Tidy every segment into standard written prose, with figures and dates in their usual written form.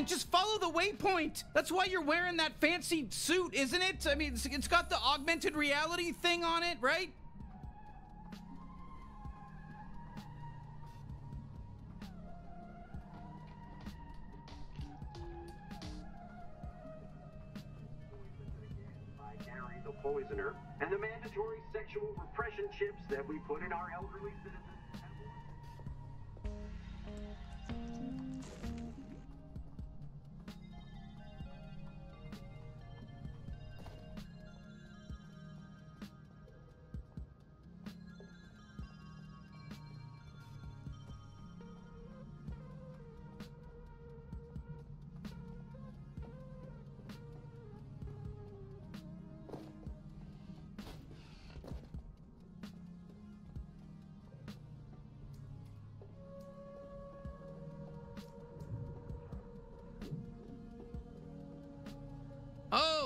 Listen, just follow the waypoint. That's why you're wearing that fancy suit, isn't it? I mean, it's got the augmented reality thing on it, right? Poisoner and the mandatory sexual repression chips that we put in our elderly citizens.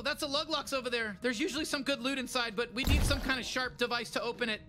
That's a Luglox over there. There's usually some good loot inside, but we need some kind of sharp device to open it.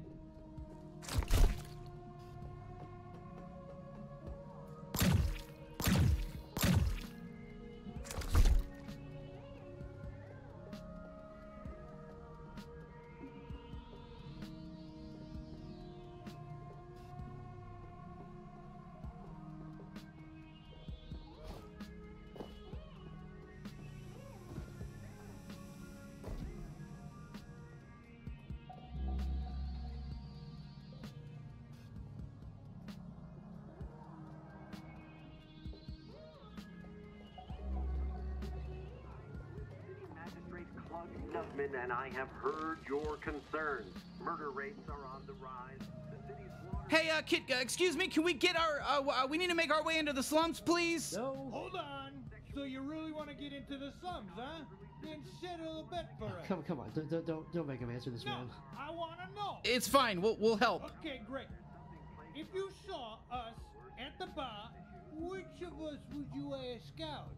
Klugnugman and I have heard your concerns. Murder rates are on the rise. The city's water... Hey, kid, excuse me, can we get our, we need to make our way into the slums, please? No. Hold on. So you really want to get into the slums, huh? Then settle a bet for us. Come on. Don't make him answer this, man. No, I want to know. It's fine. We'll help. Okay, great. If you saw us at the bar, which of us would you ask out?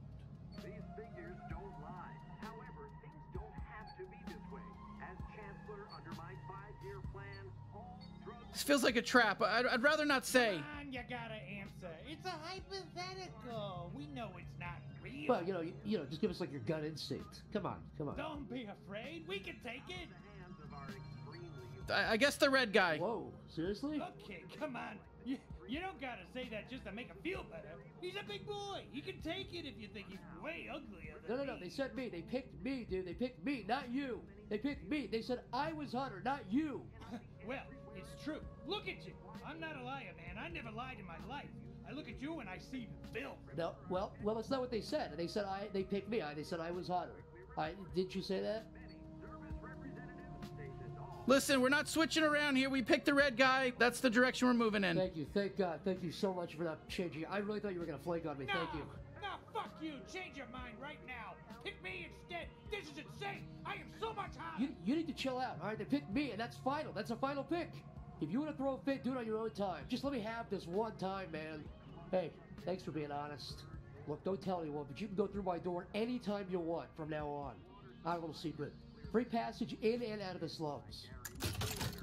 These figures don't lie. However, things don't have to be this way. As Chancellor, under my 5-year plan, all drugs... This feels like a trap. I'd rather not say. Come on, you gotta answer. It's a hypothetical. We know it's not real. Well, you know, just give us like your gut instinct. Come on. Don't be afraid. We can take it. I guess the red guy. Whoa, seriously? Okay, come on. You don't gotta say that just to make him feel better. He's a big boy. He can take it if you think he's way uglier than No. They said me. They picked me, dude. They picked me, not you. They picked me. They said I was Hunter, not you. Well, it's true. Look at you. I'm not a liar, man. I never lied in my life. I look at you and I see Bill. No, well, that's not what they said. They said They picked me. They said I was Hunter. Did you say that? Listen, we're not switching around here. We picked the red guy. That's the direction we're moving in. Thank you. Thank God. Thank you so much for not changing. I really thought you were going to flake on me. No, thank you. No, fuck you. Change your mind right now. Pick me instead. This is insane. I am so much hotter. You need to chill out. All right, they picked me, and that's final. That's a final pick. If you want to throw a fit, do it on your own time. Just let me have this one time, man. Hey, thanks for being honest. Look, don't tell anyone, but you can go through my door anytime you want from now on. Our little secret. Free passage in and out of the slums.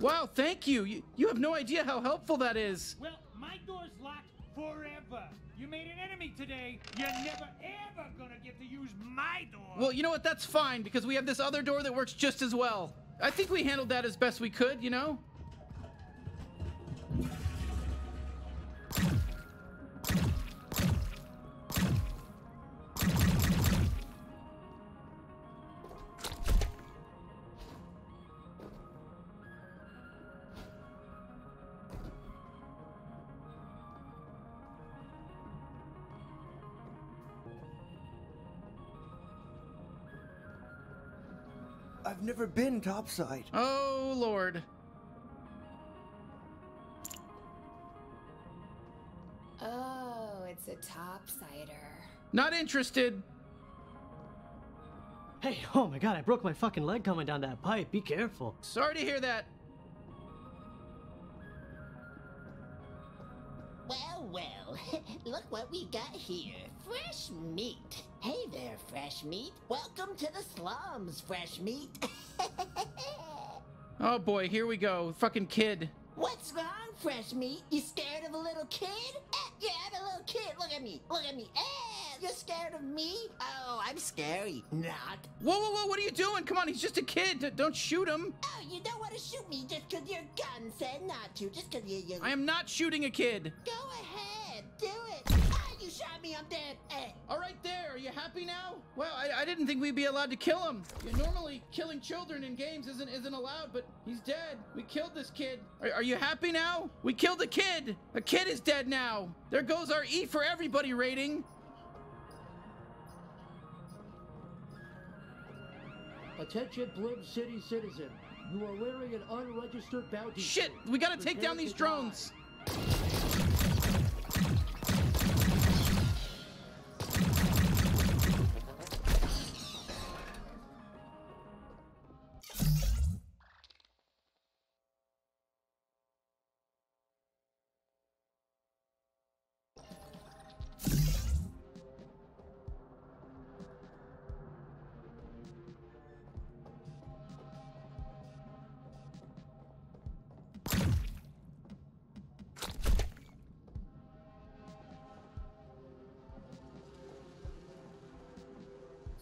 Wow, thank you. You have no idea how helpful that is. Well, my door's locked forever. You made an enemy today. You're never, ever gonna get to use my door. Well, you know what? That's fine, because we have this other door that works just as well. I think we handled that as best we could, you know? I've never been topside. Oh, Lord. Oh, it's a topsider. Not interested. Hey, oh my God, I broke my fucking leg coming down that pipe. Be careful. Sorry to hear that. Well, look what we got here. Fresh meat. Hey there, fresh meat. Welcome to the slums, fresh meat. Oh boy, here we go. Fucking kid. What's wrong, fresh meat? You scared of a little kid? Yeah, I'm a little kid. Look at me. Look at me. Eh, you're scared of me? Oh, I'm scary. Not. Whoa, whoa, whoa. What are you doing? Come on. He's just a kid. Don't shoot him. Oh, you don't want to shoot me just because your gun said not to. Just because you... I am not shooting a kid. Go ahead. Do it. You shot me, I'm dead. All right, there. Are you happy now? Well, I didn't think we'd be allowed to kill him. Yeah, normally, killing children in games isn't allowed, but he's dead. We killed this kid. Are you happy now? We killed a kid. A kid is dead now. There goes our E for everybody rating. Attention, Blim City citizen. You are wearing an unregistered bounty. Shit, we gotta take down these drones.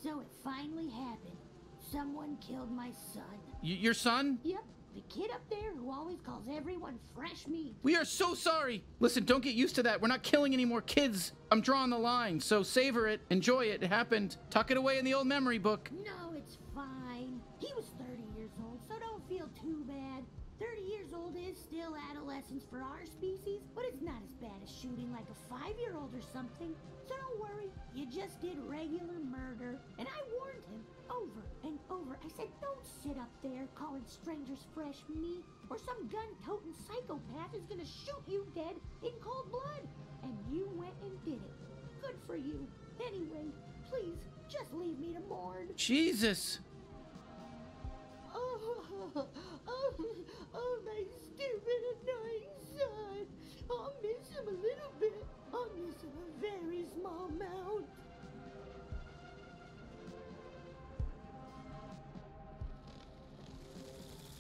So it finally happened. Someone killed my son. Your son? Yep. The kid up there who always calls everyone fresh meat. We are so sorry. Listen, don't get used to that. We're not killing any more kids. I'm drawing the line, so savor it. Enjoy it. It happened. Tuck it away in the old memory book. No, it's fine. He was 30 years old, so don't feel too bad. 30 years old is still adolescence for our species, but it's not as bad as shooting like a 5-year-old or something. So don't worry, you just did regular murder. And I warned him over and over. I said, don't sit up there calling strangers fresh meat, or some gun-toting psychopath is gonna shoot you dead in cold blood. And you went and did it. Good for you. Anyway, please, just leave me to mourn. Jesus. Oh, my stupid, annoying son. I'll miss him a little bit. I'll miss him a very small amount.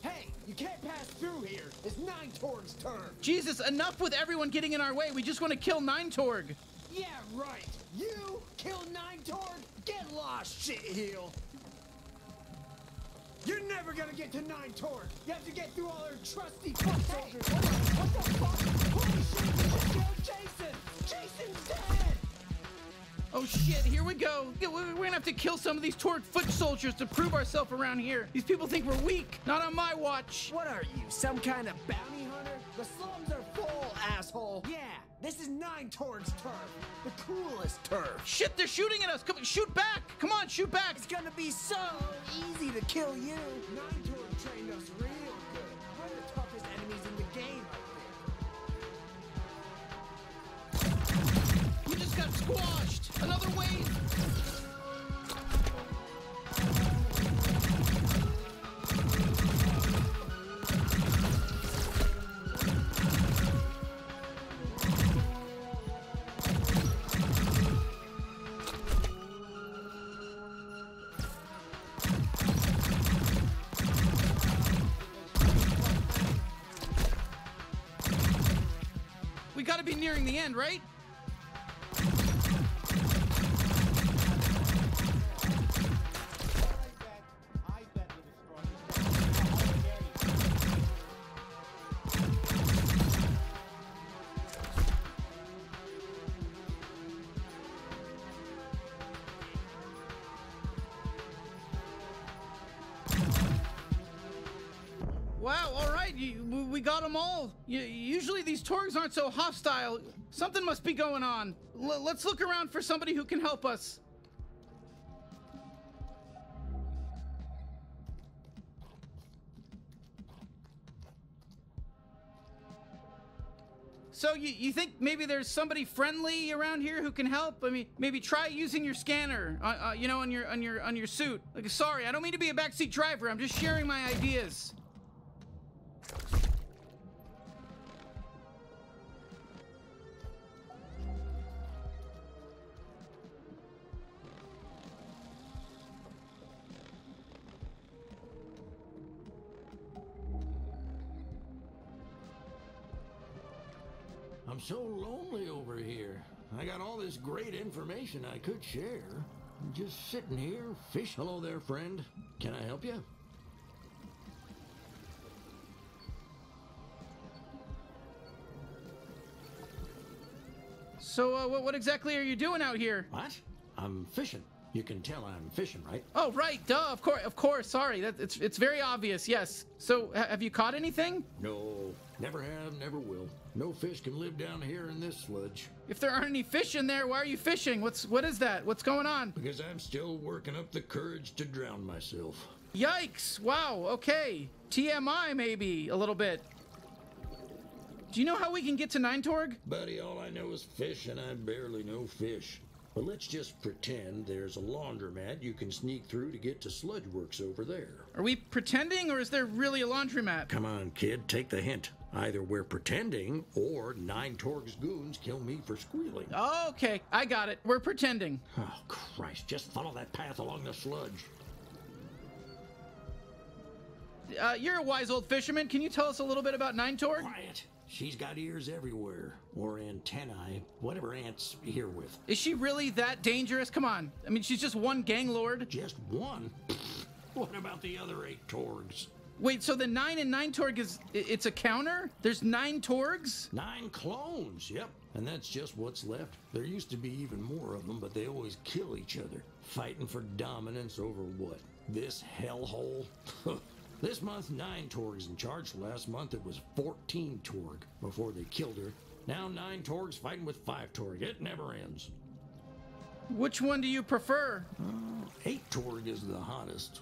Hey, you can't pass through here. It's Ninetorg's turn. Jesus, enough with everyone getting in our way. We just want to kill Ninetorg. Yeah, right. You kill Ninetorg? Get lost, shitheel. You're never gonna get to Ninetorg! You have to get through all her trusty foot soldiers! Hey, what the fuck? Holy shit! Just kill Jason! Jason's dead! Oh shit, here we go! We're gonna have to kill some of these Torg foot soldiers to prove ourselves around here! These people think we're weak! Not on my watch! What are you, some kind of bounty hunter? The slums are full, asshole! Yeah, this is Ninetorg's turf! The coolest turf! Shit, they're shooting at us! Come, shoot back! Come on, shoot back! It's gonna be so easy to kill you! Ninetorg trained us real good! We're the toughest enemies in the game, I think! We just got squashed! Another wave! We gotta be nearing the end, right? Wow, all right, we got them all. Usually these Torgs aren't so hostile. Something must be going on. Let's look around for somebody who can help us. So you think maybe there's somebody friendly around here who can help? I mean, maybe try using your scanner, you know, on your suit. Like, sorry, I don't mean to be a backseat driver. I'm just sharing my ideas. I'm so lonely over here. I got all this great information I could share. I'm just sitting here, fish. Hello there, friend. Can I help you? So, what exactly are you doing out here? What? I'm fishing. You can tell I'm fishing, right? Oh, right, duh, of course, sorry. It's very obvious, yes. So, have you caught anything? No, never have, never will. No fish can live down here in this sludge. If there aren't any fish in there, why are you fishing? What is that? What's going on? Because I'm still working up the courage to drown myself. Yikes, wow, okay. TMI, maybe, a little bit. Do you know how we can get to Ninetorg? Buddy, all I know is fish, and I barely know fish. But let's just pretend there's a laundromat you can sneak through to get to Sludgeworks over there. Are we pretending, or is there really a laundromat? Come on, kid, take the hint. Either we're pretending, or Ninetorg's goons kill me for squealing. Oh, okay, I got it. We're pretending. Oh, Christ, just follow that path along the sludge. You're a wise old fisherman. Can you tell us a little bit about Ninetorg? Quiet. She's got ears everywhere, or antennae, whatever Ant's here with. Is she really that dangerous? Come on. I mean, she's just one gang lord. Just one? What about the other 8 Torgs? Wait, so the 9 and 9 Torg is, it's a counter? There's 9 Torgs? 9 clones, yep. And that's just what's left. There used to be even more of them, but they always kill each other. Fighting for dominance over what? This hellhole? This month, 9 Torg's in charge. Last month, it was 14 Torg before they killed her. Now 9 Torg's fighting with 5 Torg. It never ends. Which one do you prefer? 8 Torg is the hottest.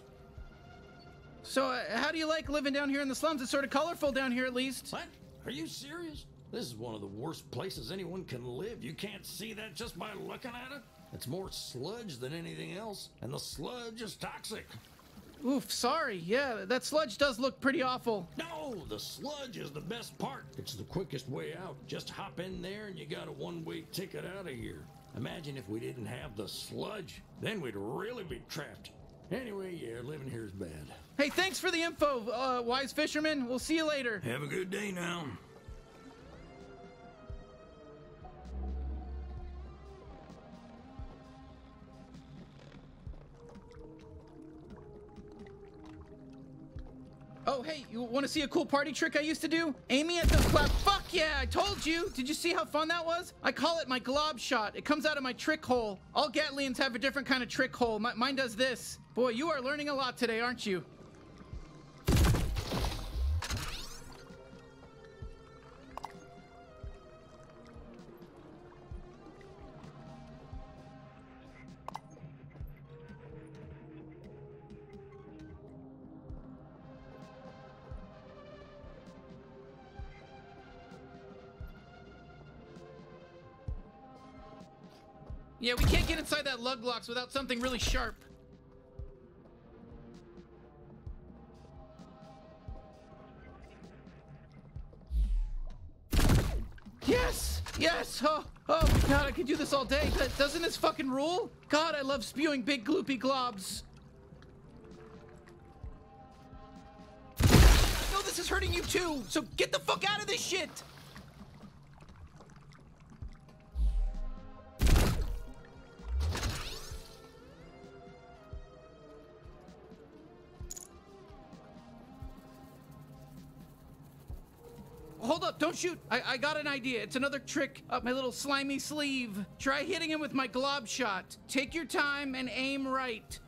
So, how do you like living down here in the slums? It's sort of colorful down here, at least. What? Are you serious? This is one of the worst places anyone can live. You can't see that just by looking at it. It's more sludge than anything else, and the sludge is toxic. Oof, sorry. Yeah, that sludge does look pretty awful. No, the sludge is the best part. It's the quickest way out. Just hop in there and you got a one-way ticket out of here. Imagine if we didn't have the sludge. Then we'd really be trapped. Anyway, yeah, living here is bad. Hey, thanks for the info, wise fisherman. We'll see you later. Have a good day now. Oh, hey, you want to see a cool party trick I used to do? Aiming at the clap. Fuck yeah, I told you. Did you see how fun that was? I call it my glob shot. It comes out of my trick hole. All Gatlians have a different kind of trick hole. Mine does this. Boy, you are learning a lot today, aren't you? Yeah, we can't get inside that Luglox without something really sharp. Yes! Yes! Oh my god, I could do this all day. Doesn't this fucking rule? God, I love spewing big gloopy globs. I know this is hurting you too, so get the fuck out of this shit! Hold up, don't shoot. I got an idea. It's another trick up my little slimy sleeve. Try hitting him with my glob shot. Take your time and aim right.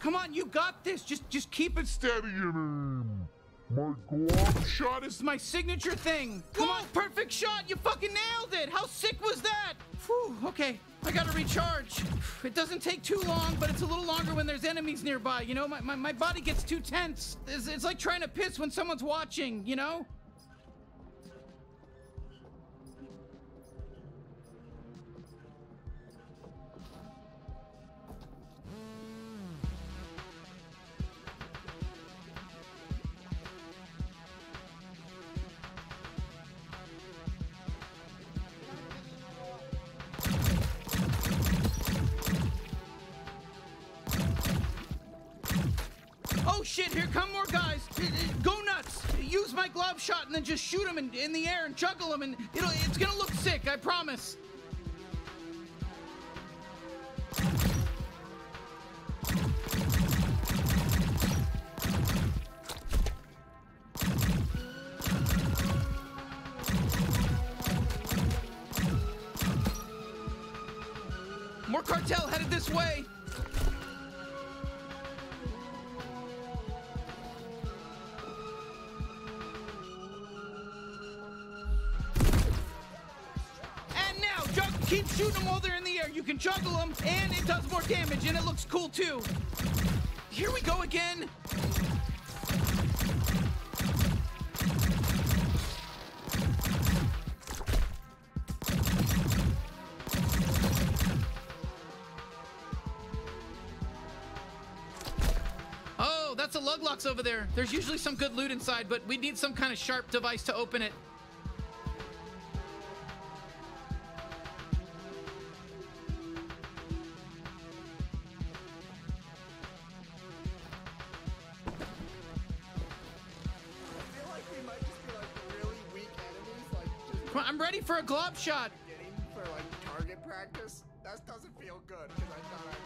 Come on, you got this. Just keep it stabbing him. My glob shot is my signature thing. Come on, perfect shot. You fucking nailed it. How sick was that? Whew, okay. I gotta recharge. It doesn't take too long, but it's a little longer when there's enemies nearby. You know, my body gets too tense. It's like trying to piss when someone's watching, you know? Oh shit, here come more guys. Go nuts. Use my glove shot and then just shoot them in the air and juggle them, and it's gonna look sick, I promise. More cartel headed this way. And now, keep shooting them while they're in the air. You can juggle them, and it does more damage, and it looks cool too. Here we go again. That's a Luglox over there. There's usually some good loot inside, but we need some kind of sharp device to open it. I feel like we might just be like really weak enemies. Come on, I'm ready for a glob shot. For like target practice. That doesn't feel good because I thought I was like.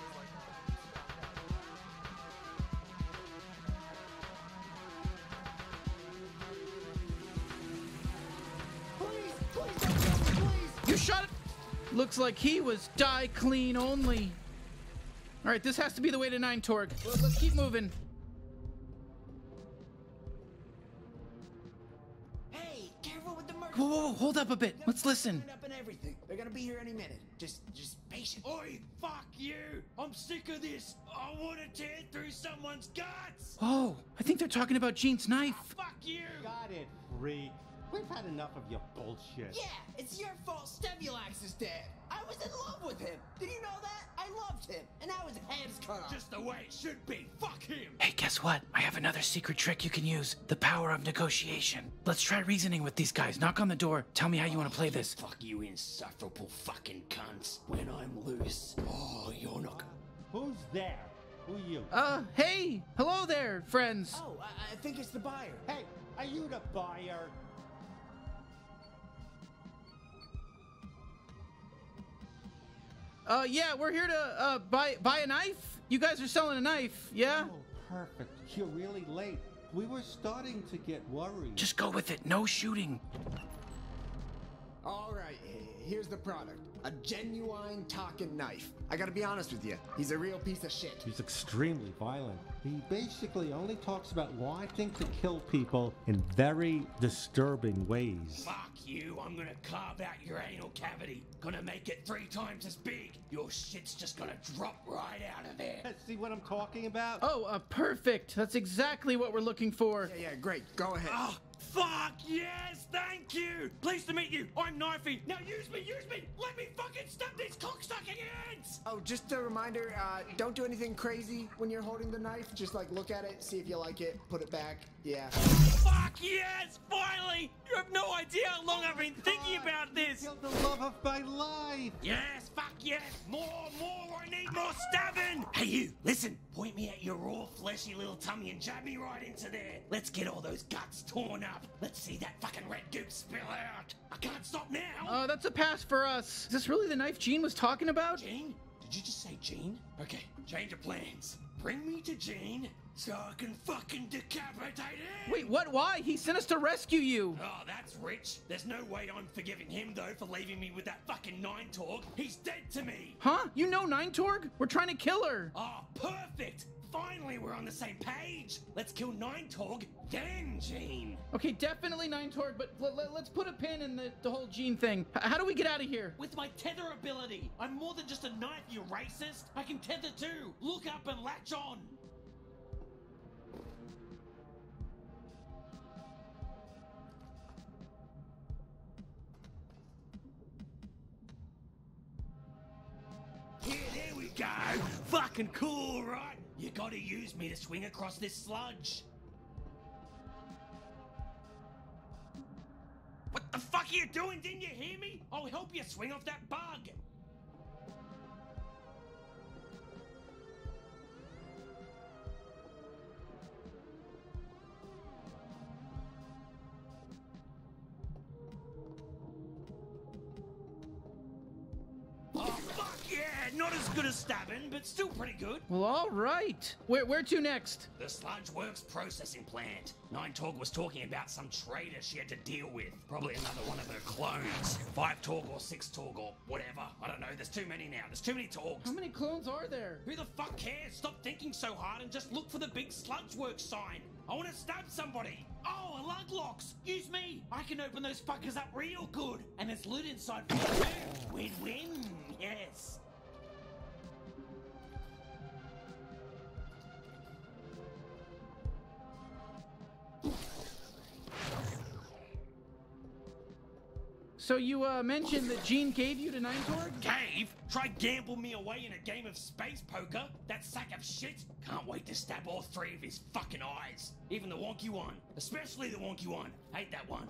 You shot it! Looks like he was die clean only. Alright, this has to be the way to Ninetorg. Well, let's keep moving. Hey, careful with the murder. Whoa, hold up a bit. Let's listen. They're gonna be here any minute. Just patient. Oi, fuck you! I'm sick of this. I wanna tear through someone's guts! Oh, I think they're talking about Gene's knife. Oh, fuck you! Got it, Reed. We've had enough of your bullshit. Yeah, it's your fault Stemulax is dead. I was in love with him. Did you know that? I loved him, and now his head's cut off. Just the way it should be. Fuck him. Hey, guess what? I have another secret trick you can use. The power of negotiation. Let's try reasoning with these guys. Knock on the door. Tell me how you want to play this. Fuck you insufferable fucking cunts. When I'm loose, you're not... Who's there? Who are you? Hey. Hello there, friends. Oh, I think it's the buyer. Hey, are you the buyer? Yeah, we're here to, buy a knife. You guys are selling a knife, yeah? Oh, perfect. You're really late. We were starting to get worried. Just go with it. No shooting. All right, here's the product. A genuine talking knife. I gotta be honest with you. He's a real piece of shit. He's extremely violent. He basically only talks about wanting to kill people in very disturbing ways. Fuck you. I'm gonna carve out your anal cavity. Gonna make it 3 times as big. Your shit's just gonna drop right out of there. See what I'm talking about? Oh, perfect. That's exactly what we're looking for. Yeah, great. Go ahead. Oh. Fuck yes, thank you! Pleased to meet you, I'm Knifey. Now use me! Let me fucking stab these cocksucking ants! Oh, just a reminder, don't do anything crazy when you're holding the knife. Just like look at it, see if you like it, put it back, yeah. Fuck yes, finally! You have no idea how long I've been thinking about this! You're the love of my life! Yes, fuck yes! More, I need more stabbing! Hey you, listen, point me at your raw, fleshy little tummy and jab me right into there. Let's get all those guts torn up. Let's see that fucking red goop spill out. I can't stop now. Oh, that's a pass for us. Is this really the knife Gene was talking about? Gene? Did you just say Gene? Okay, change of plans. Bring me to Gene so I can fucking decapitate him. Wait, what? Why? He sent us to rescue you. Oh, that's rich. There's no way I'm forgiving him, though, for leaving me with that fucking Ninetorg. He's dead to me. Huh? You know Ninetorg? We're trying to kill her. Oh, perfect. Finally, we're on the same page. Let's kill Ninetorg, then Gene. Okay, definitely Ninetorg, but let's put a pin in the whole Gene thing. How do we get out of here? With my tether ability. I'm more than just a knife, you racist. I can tether too. Look up and latch on. Yeah, there we go. Fucking cool, right? You gotta use me to swing across this sludge. What the fuck are you doing? Didn't you hear me? I'll help you swing off that bug. Not as good as stabbing, but still pretty good. Well, all right. Where to next? The Sludge Works processing plant. Ninetorg was talking about some traitor she had to deal with. Probably another one of her clones. 5 Torg or 6 Torg or whatever. I don't know. There's too many now. There's too many Torgs. How many clones are there? Who the fuck cares? Stop thinking so hard and just look for the big Sludge Works sign. I want to stab somebody. Oh, a Luglox. Use me. I can open those fuckers up real good. And there's loot inside for you too. Win-win. Yes. So you mentioned that Gene gave you to Ninetorg? Gave? Try gamble me away in a game of space poker? That sack of shit? Can't wait to stab all three of his fucking eyes. Even the wonky one. Especially the wonky one. Hate that one.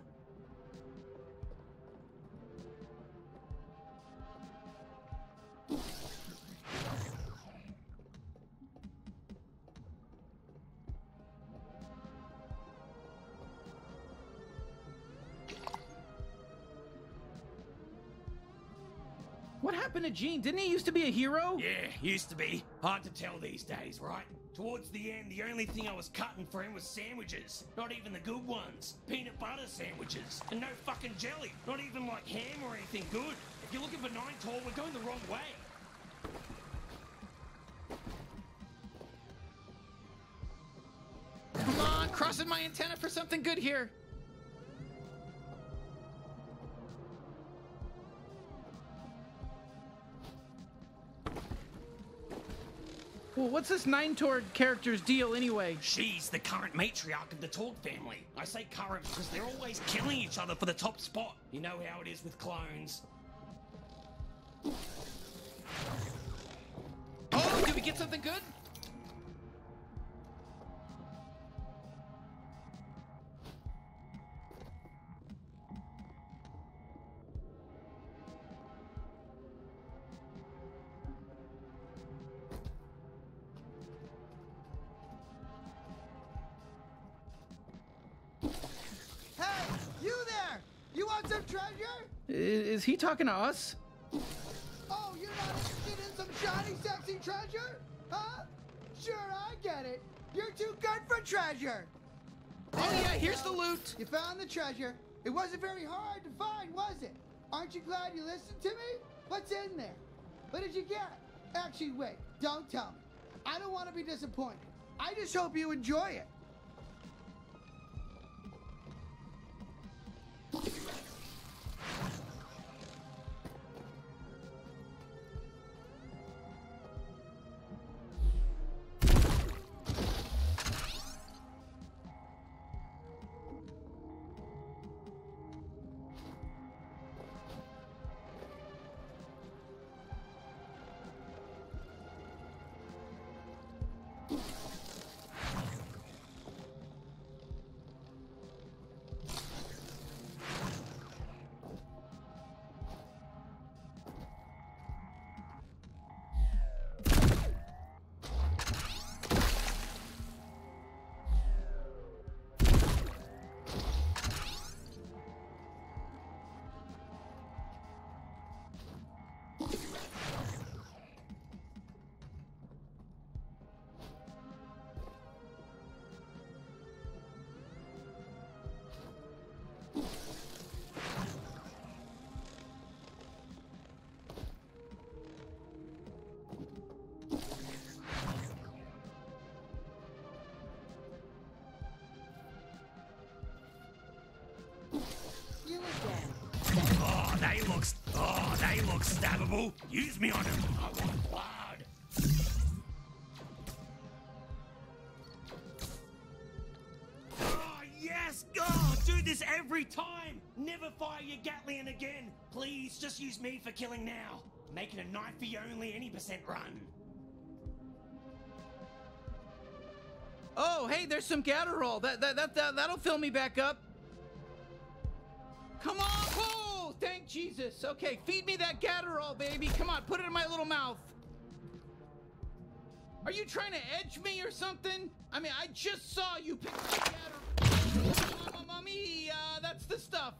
What happened to Gene? Didn't he used to be a hero? Yeah, used to be. Hard to tell these days, right? Towards the end, the only thing I was cutting for him was sandwiches. Not even the good ones. Peanut butter sandwiches. And no fucking jelly. Not even like ham or anything good. If you're looking for Ninetorg, we're going the wrong way. Come on, crossing my antenna for something good here. Well, what's this Ninetorg character's deal anyway? She's the current matriarch of the Torg family. I say current because they're always killing each other for the top spot. You know how it is with clones. Oh, did we get something good? Is he talking to us? Oh, you're not interested in some shiny, sexy treasure? Huh? Sure, I get it. You're too good for treasure. Oh, yeah, here's the loot. You found the treasure. It wasn't very hard to find, was it? Aren't you glad you listened to me? What's in there? What did you get? Actually, wait, don't tell me. I don't want to be disappointed. I just hope you enjoy it. They look stabbable. Use me on him. I want blood. Oh, yes. Oh, do this every time. Never fire your Gatlian again. Please, just use me for killing now. Make it a Knifey only any percent run. Oh, hey, there's some Gatterol. That'll fill me back up. Come on, pull. Thank Jesus. Okay, feed me that Gatterol, baby. Come on, put it in my little mouth. Are you trying to edge me or something? I mean, I just saw you pick up the Gatterol. Mommy, that's the stuff.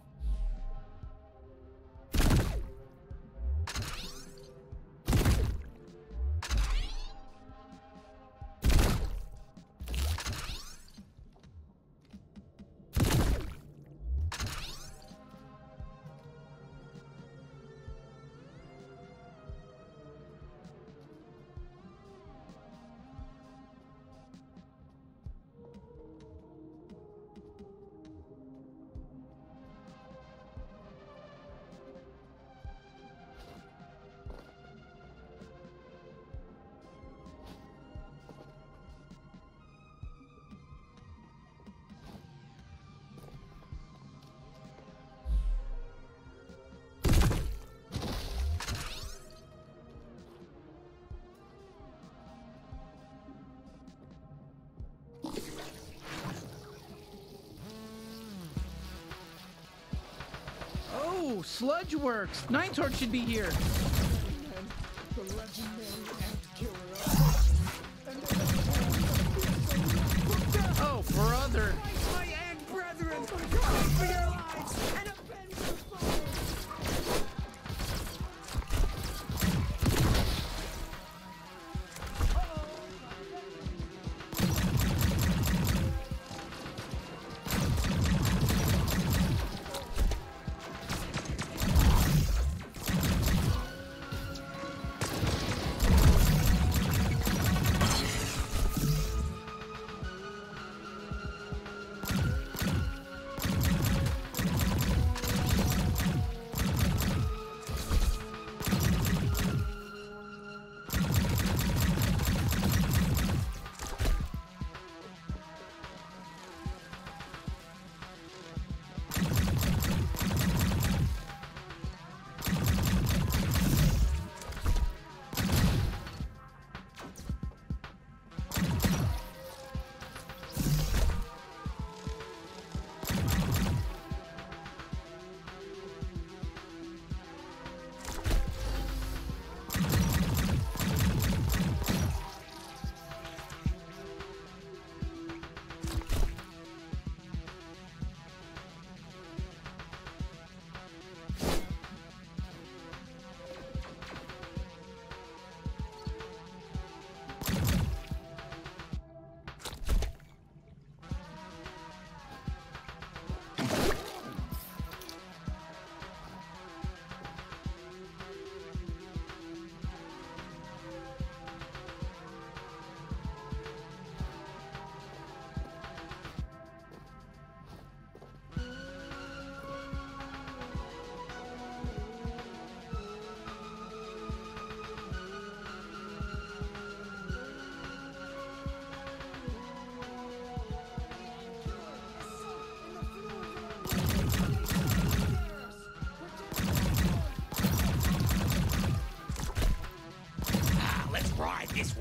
Sludge works. Ninetorg should be here. The legendary ant killer. Oh, brother. My ant brethren, come for your lives and avenge the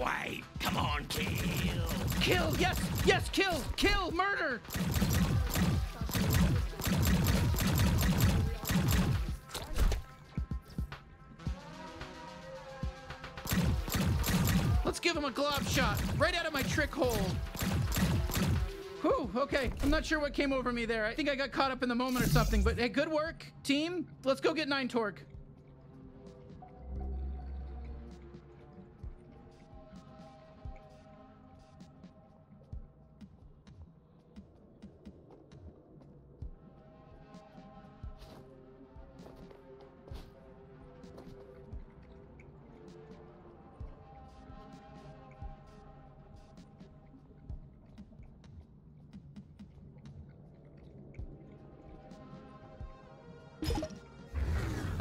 way. Come on, kill. Kill, yes, yes, kill, kill, murder. Let's give him a glob shot right out of my trick hole. Whew, okay. I'm not sure what came over me there. I think I got caught up in the moment or something, but hey, good work, team. Let's go get Ninetorg.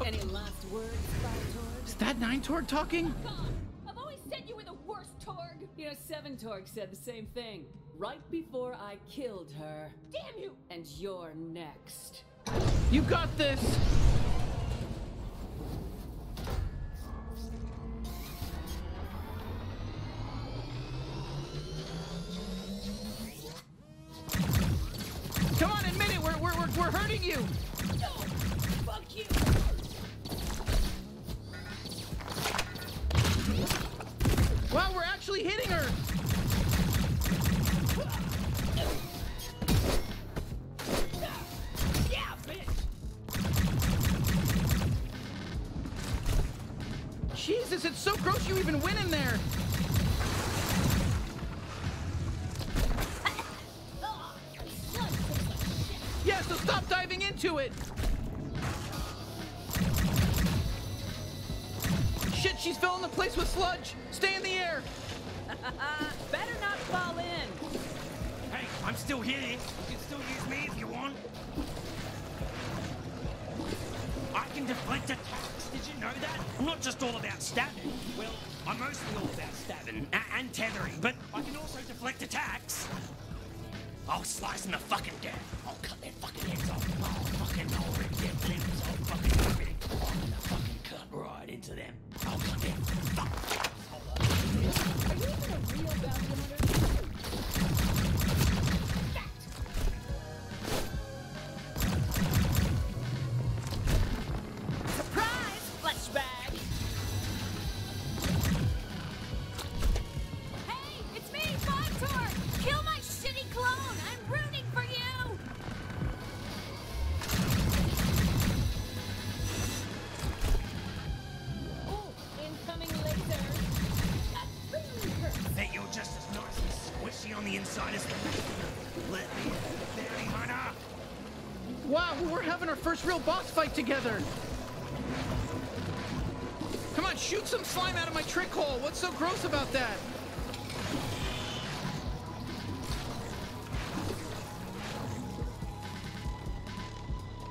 Any last words, Five Torg? Is that Ninetorg talking? Oh, God. I've always said you were the worst Torg. You know, Seven Torg said the same thing right before I killed her. Damn you! And you're next. You got this. Come on, admit it. We're hurting you. No, fuck you. Wow, we're actually hitting her! Yeah, bitch! Jesus, it's so gross you even win in there! Yeah, so stop diving into it! Shit, she's filling the place with sludge! Stay in the air! Better not fall in! Hey, I'm still here! You can still use me if you want! I can deflect attacks, did you know that? I'm not just all about stabbing. Well, I'm mostly all about stabbing and tethering, but I can also deflect attacks! I'll slice in the fucking gap. I'll cut their fucking heads off. I'll fucking rip their limbs. I'll fucking rip it. I'm gonna fucking cut right into them. I'll cut them. Fuck. Are you even a real bounty hunter? on the inside is lit. Wow, we're having our first real boss fight together. Come on, shoot some slime out of my trick hole. What's so gross about that?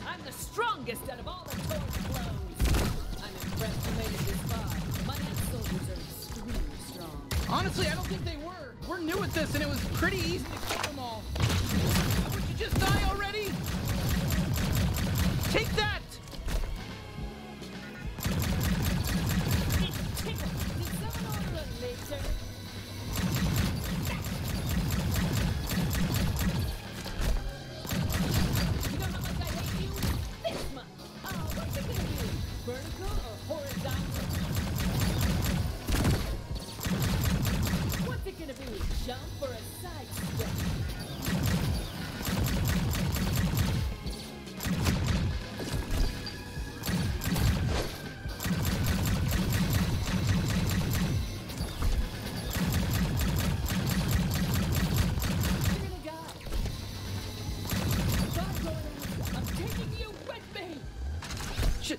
I'm the strongest out of all of those blows. I'm impressed you made it this far. My soldiers are extremely strong. Honestly, I don't think they were. We're new at this, and it was pretty easy to kill them all. Would you just die already? Take that!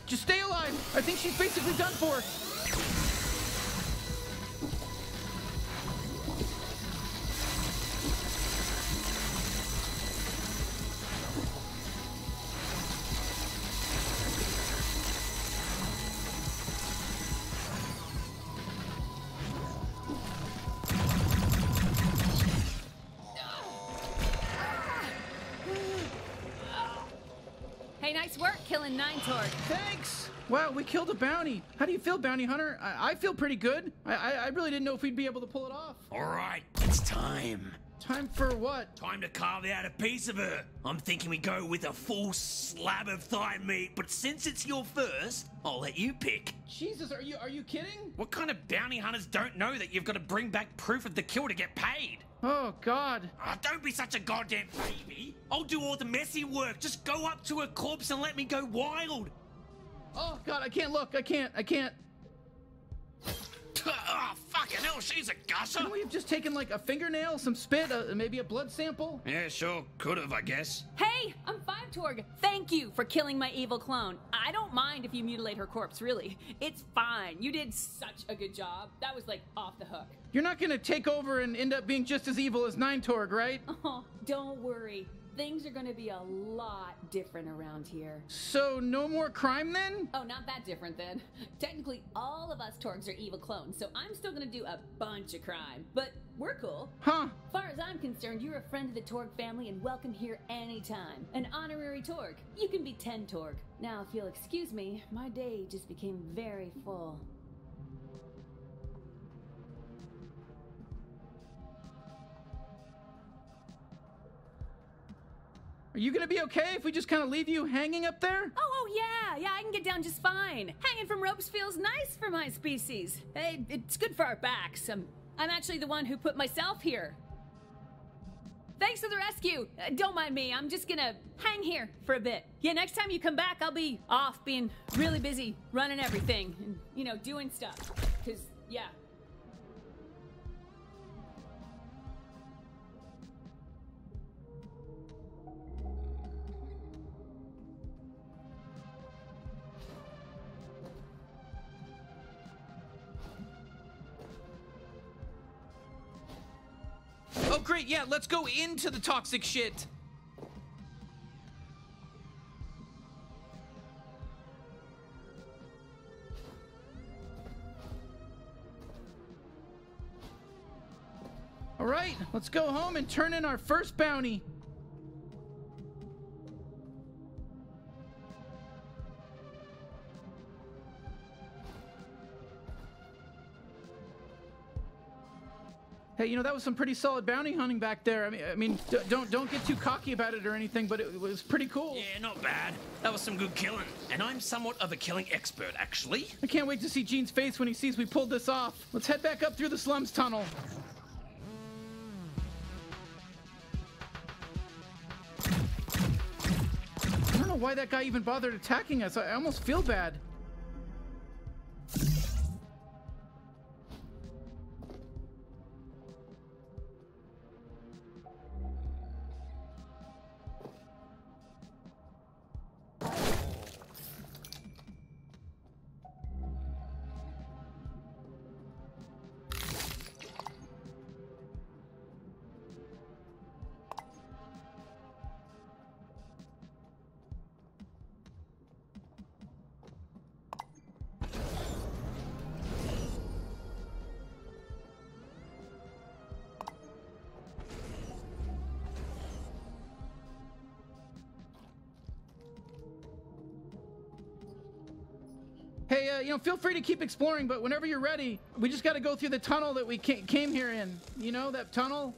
Just stay alive. I think she's basically done for. Ninetorg. Thanks! Wow, we killed a bounty. How do you feel, bounty hunter? I feel pretty good. I really didn't know if we'd be able to pull it off. Alright, it's time. Time for what? Time to carve out a piece of her. I'm thinking we go with a full slab of thigh meat, but since it's your first, I'll let you pick. Jesus, are you kidding? What kind of bounty hunters don't know that you've got to bring back proof of the kill to get paid? Oh, God. Oh, don't be such a goddamn baby. I'll do all the messy work. Just go up to a corpse and let me go wild. Oh, God, I can't look. I can't. Oh, fucking hell, she's a gusher. Couldn't we have just taken, like, a fingernail, some spit, maybe a blood sample? Yeah, sure. Could have, I guess. Hey, I'm 5 Torg. Thank you for killing my evil clone. I don't mind if you mutilate her corpse, really. It's fine. You did such a good job. That was, like, off the hook. You're not gonna take over and end up being just as evil as 9 Torg, right? Oh, don't worry. Things are gonna be a lot different around here. So no more crime then? Oh, not that different then. Technically, all of us Torgs are evil clones, so I'm still gonna do a bunch of crime, but we're cool. Huh. Far as I'm concerned, you're a friend of the Torg family and welcome here anytime. An honorary Torg. You can be 10 Torg. Now, if you'll excuse me, my day just became very full. Are you gonna be okay if we just kind of leave you hanging up there? Oh yeah, I can get down just fine. Hanging from ropes feels nice for my species. Hey, it's good for our backs. I'm actually the one who put myself here. Thanks for the rescue. Don't mind me, I'm just gonna hang here for a bit. Yeah, next time you come back, I'll be off being really busy running everything and, you know, doing stuff. Cause, yeah. Oh, great, yeah, let's go into the toxic shit. All right, let's go home and turn in our first bounty. Hey, you know, that was some pretty solid bounty hunting back there. I mean, don't get too cocky about it or anything, but it was pretty cool. Yeah, not bad. That was some good killing. And I'm somewhat of a killing expert, actually. I can't wait to see Gene's face when he sees we pulled this off. Let's head back up through the slums tunnel. I don't know why that guy even bothered attacking us. I almost feel bad. Hey, feel free to keep exploring, but whenever you're ready, we just got to go through the tunnel that we came here in. You know, that tunnel?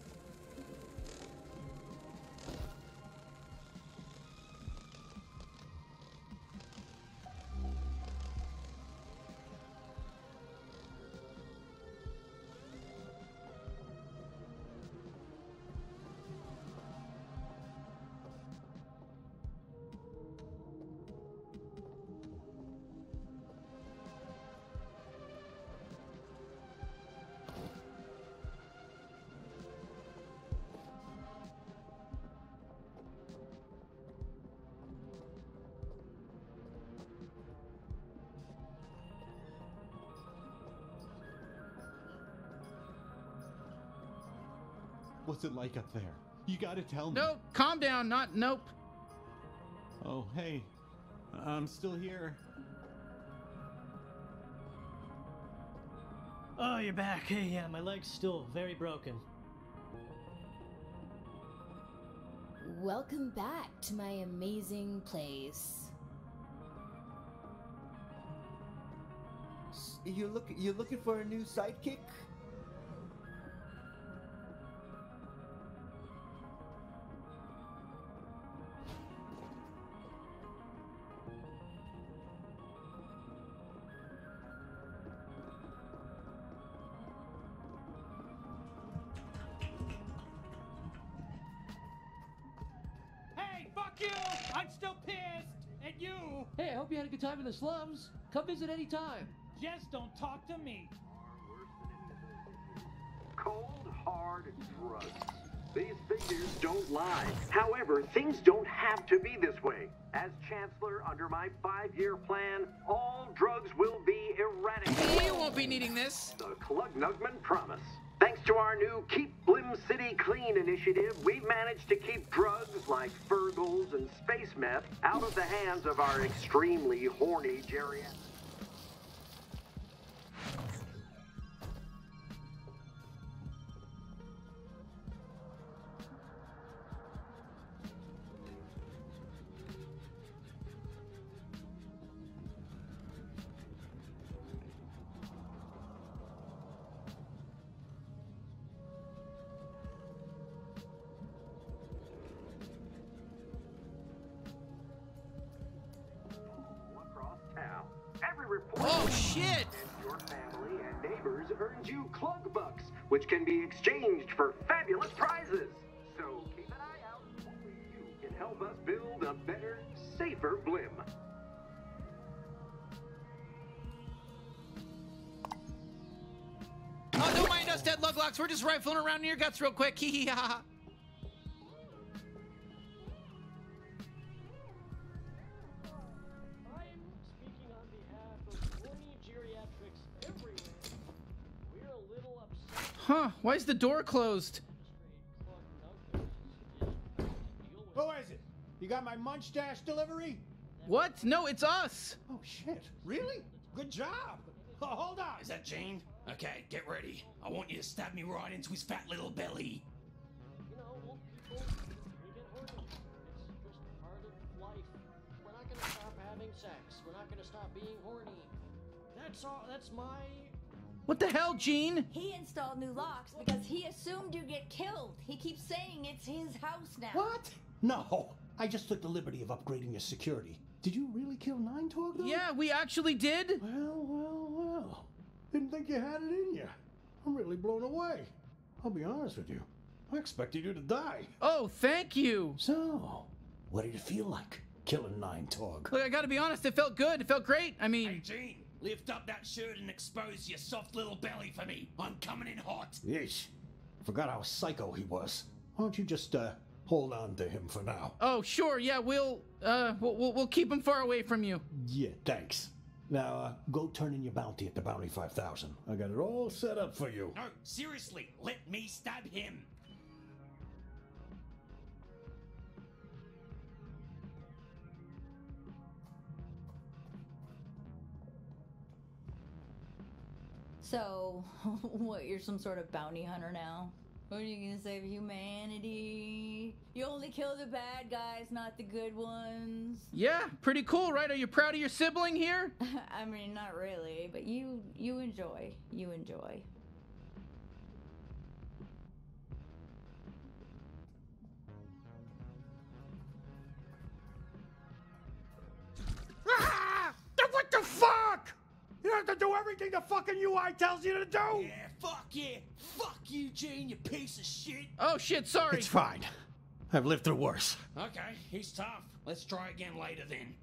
What's it like up there? You gotta tell me. Nope, calm down, not nope. Oh, hey, I'm still here. Oh, you're back. Hey, yeah, my leg's still very broken. Welcome back to my amazing place. You're looking for a new sidekick? Time in the slums. Come visit any time. Just don't talk to me. Cold, hard drugs. These figures don't lie. However, things don't have to be this way. As Chancellor, under my 5-year plan, all drugs will be eradicated. You won't be needing this. The Klugnugman promise. Thanks to our new Keep Blim City Clean initiative, we've managed to keep drugs like Fergals and space meth out of the hands of our extremely horny geriatric. Oh shit! Your family and neighbors earned you Klug Bucks, which can be exchanged for fabulous prizes. So keep an eye out. Only you can help us build a better, safer Blim. Oh, don't mind us, dead Luglox. We're just rifling around in your guts real quick. Hee hee ha ha. Huh, why is the door closed? Who is it? You got my Munchstache delivery? What? No, it's us! Oh shit, really? Good job! Oh, hold on! Is that Gene? Okay, get ready. I want you to stab me right into his fat little belly. You know, old people, we get hurt. It's just part of life. We're not gonna stop having sex. We're not gonna stop being horny. That's all, that's my... What the hell, Gene? He installed new locks because he assumed you'd get killed. He keeps saying it's his house now. What? No, I just took the liberty of upgrading your security. Did you really kill Ninetorg, though? Yeah, we actually did. Well, well, well. Didn't think you had it in you. I'm really blown away. I'll be honest with you. I expected you to die. Oh, thank you. So, what did it feel like, killing Ninetorg? Look, I gotta be honest, it felt good. It felt great. I mean... Hey, Gene. Lift up that shirt and expose your soft little belly for me. I'm coming in hot. Yeesh. Forgot how psycho he was. Why don't you just, hold on to him for now? Oh, sure. Yeah, we'll keep him far away from you. Yeah, thanks. Now, go turn in your bounty at the Bounty 5000. I got it all set up for you. No, seriously. Let me stab him. So, what, you're some sort of bounty hunter now? What are you gonna save humanity? You'll only kill the bad guys, not the good ones. Yeah, pretty cool, right? Are you proud of your sibling here? I mean, not really, but you enjoy. You enjoy. Ah! What the fuck? You have to do everything the fucking UI tells you to do! Yeah, fuck yeah! Fuck you, Gene, you piece of shit! Oh shit, sorry! It's fine. I've lived through worse. Okay, he's tough. Let's try again later then.